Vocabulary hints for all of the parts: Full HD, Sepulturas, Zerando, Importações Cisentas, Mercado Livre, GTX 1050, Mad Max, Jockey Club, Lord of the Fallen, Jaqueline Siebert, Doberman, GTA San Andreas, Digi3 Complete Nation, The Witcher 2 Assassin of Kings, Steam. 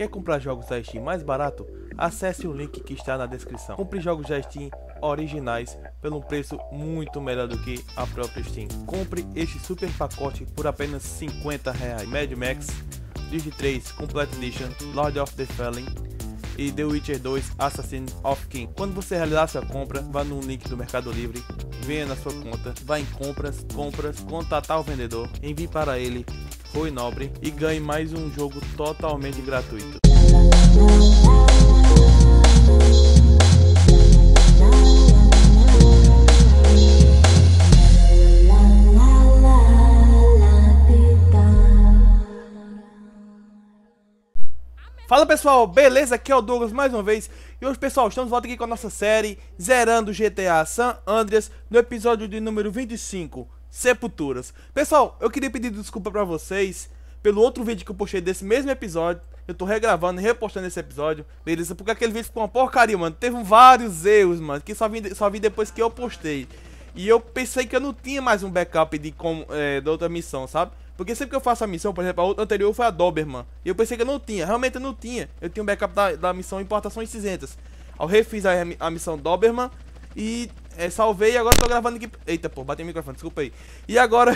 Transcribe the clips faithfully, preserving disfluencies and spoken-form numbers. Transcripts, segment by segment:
Quer comprar jogos da Steam mais barato? Acesse o link que está na descrição. Compre jogos da Steam originais pelo preço muito melhor do que a própria Steam. Compre este super pacote por apenas cinquenta reais. Mad Max, Digi três Complete Nation, Lord of the Fallen e The Witcher dois Assassin of Kings. Quando você realizar sua compra, vá no link do Mercado Livre, venha na sua conta, vá em compras, compras, contatar o vendedor, envie para ele Foi Nobre e ganhe mais um jogo totalmente gratuito. Fala pessoal, beleza? Aqui é o Douglas mais uma vez. E hoje pessoal, estamos de volta aqui com a nossa série Zerando G T A San Andreas, no episódio de número vinte e cinco, Sepulturas. Pessoal, eu queria pedir desculpa pra vocês pelo outro vídeo que eu postei desse mesmo episódio. Eu tô regravando e repostando esse episódio, beleza? Porque aquele vídeo ficou uma porcaria, mano. Teve vários erros, mano, que só vi, só vi depois que eu postei. E eu pensei que eu não tinha mais um backup de, com, é, da outra missão, sabe? Porque sempre que eu faço a missão, por exemplo, a outra anterior foi a Doberman, e eu pensei que eu não tinha, realmente eu não tinha. Eu tinha um backup da, da missão Importações Cisentas. Eu refiz a, a missão Doberman e... É, salvei e agora tô gravando aqui... Eita, pô, bati o microfone, desculpa aí. E agora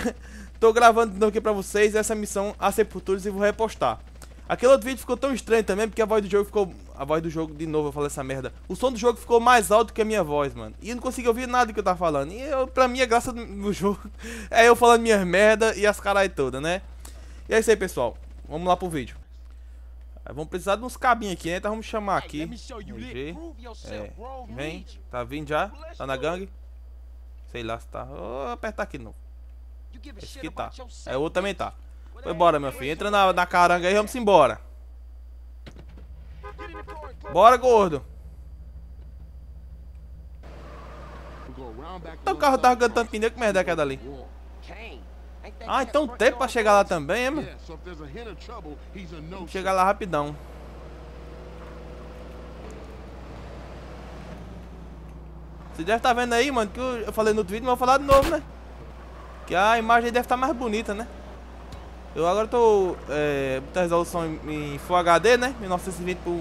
tô gravando aqui pra vocês essa missão a Sepulturas e vou repostar. Aquele outro vídeo ficou tão estranho também, porque a voz do jogo ficou... A voz do jogo, de novo eu falei essa merda. O som do jogo ficou mais alto que a minha voz, mano. E eu não consegui ouvir nada que eu tava falando. E eu, pra mim, a graça do jogo é eu falando minhas merda e as carai todas, né? E é isso aí, pessoal. Vamos lá pro vídeo. Vamos precisar de uns cabinhos aqui, né? Então vamos chamar aqui. É, vem, tá vindo já? Tá na gangue? Sei lá se tá. Vou apertar aqui de novo. Esse aqui tá. É, o outro também tá. Foi embora, meu filho. Entra na, na caranga aí, vamos embora. Bora, gordo. Então o carro tava cantando pneu, que merda é aquela ali? Ah, então tem pra chegar lá também, é, mano? Vamos chegar lá rapidão. Você deve estar vendo aí, mano, que eu falei no outro vídeo, mas eu vou falar de novo, né? Que a imagem aí deve estar mais bonita, né? Eu agora tô... É... Muita resolução em, em Full H D, né? mil novecentos e vinte por...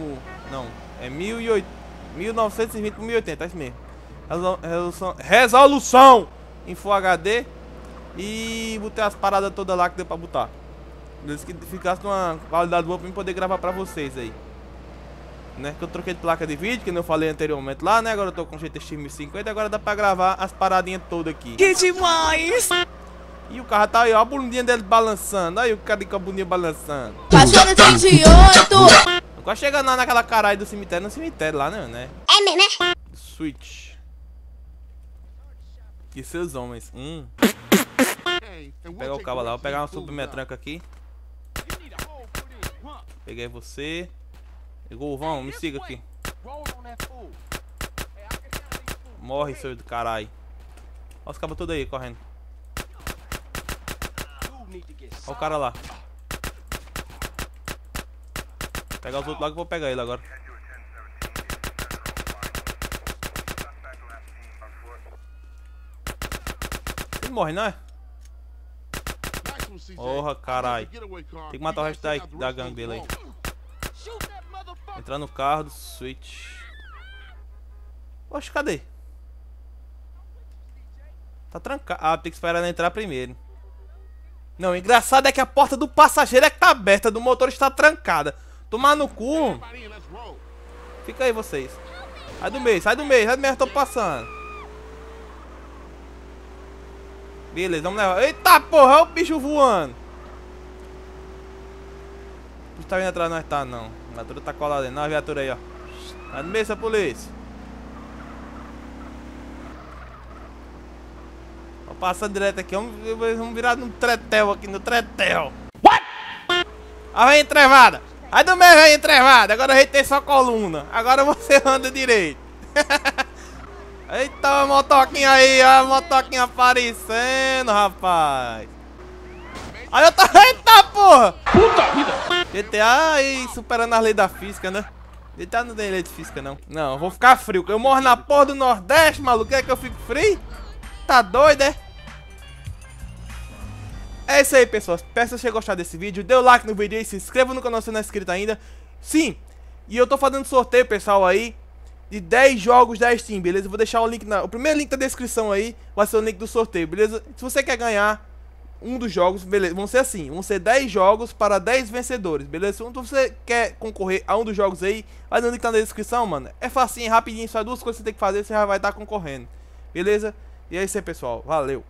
Não, é mil novecentos e vinte por mil e oitenta, é isso mesmo. Resolução... Resolução! Em Full H D. E botei as paradas todas lá que deu pra botar. Desde que ficasse numa qualidade boa pra mim poder gravar pra vocês aí, né? Que eu troquei de placa de vídeo, que eu falei anteriormente lá, né? Agora eu tô com G T X mil e cinquenta. Agora dá pra gravar as paradinhas todas aqui. Que demais! E o carro tá aí, ó, a bundinha dele balançando. Aí o cara com a bundinha balançando. Passando trinta e oito! Quase chegando lá naquela caralho do cemitério. No cemitério lá, né? É mesmo, né? Switch. E seus homens. Hum. Vou pegar o cabo lá, vou pegar uma super metranca aqui. Peguei você. Golvão, me siga aqui. Morre, seu do caralho. Olha os cabos todos aí, correndo. Olha o cara lá. Vou pegar os outros lá que eu vou pegar ele agora. Ele morre, não é? Porra, caralho. Tem que matar o resto da, da gangue dele aí. Entrar no carro do Switch. Oxe, cadê? Tá trancado. Ah, tem que esperar ela entrar primeiro. Não, o engraçado é que a porta do passageiro é que tá aberta, do motor está trancada. Tomar no cu. Fica aí vocês. Sai do meio, sai do meio, sai do meio, tô passando. Beleza, vamos levar. Eita porra, olha o bicho voando. Não tá vindo atrás, não tá não. A viatura tá colada ali, não, a viatura aí, ó. Vai no meio dessa polícia. Tô passando direto aqui, vamos, vamos virar no tretel aqui, no tretel. What? Ah, vem entrevada. Aí do meio vem entrevada, agora a gente tem só coluna. Agora você anda direito. Eita, a motoquinha aí, a motoquinha aparecendo, rapaz. Aí eu tô... Eita, porra! Puta vida! G T A aí superando as leis da física, né? G T A não tem lei de física, não. Não, eu vou ficar frio, eu moro na porra do Nordeste, maluco. Quer que eu fique frio? Tá doido, é? É isso aí, pessoal. Peço que vocês tenham gostado desse vídeo. Dê o like no vídeo e se inscreva no canal se não é inscrito ainda. Sim, e eu tô fazendo sorteio, pessoal, aí, de dez jogos da Steam, beleza? Eu vou deixar o link na... O primeiro link da descrição aí vai ser o link do sorteio, beleza? Se você quer ganhar um dos jogos, beleza? Vão ser assim, vão ser dez jogos para dez vencedores, beleza? Se você quer concorrer a um dos jogos aí, vai no link que tá na descrição, mano. É facinho, rapidinho, só duas coisas que você tem que fazer, você já vai estar concorrendo, beleza? E é isso aí, pessoal. Valeu!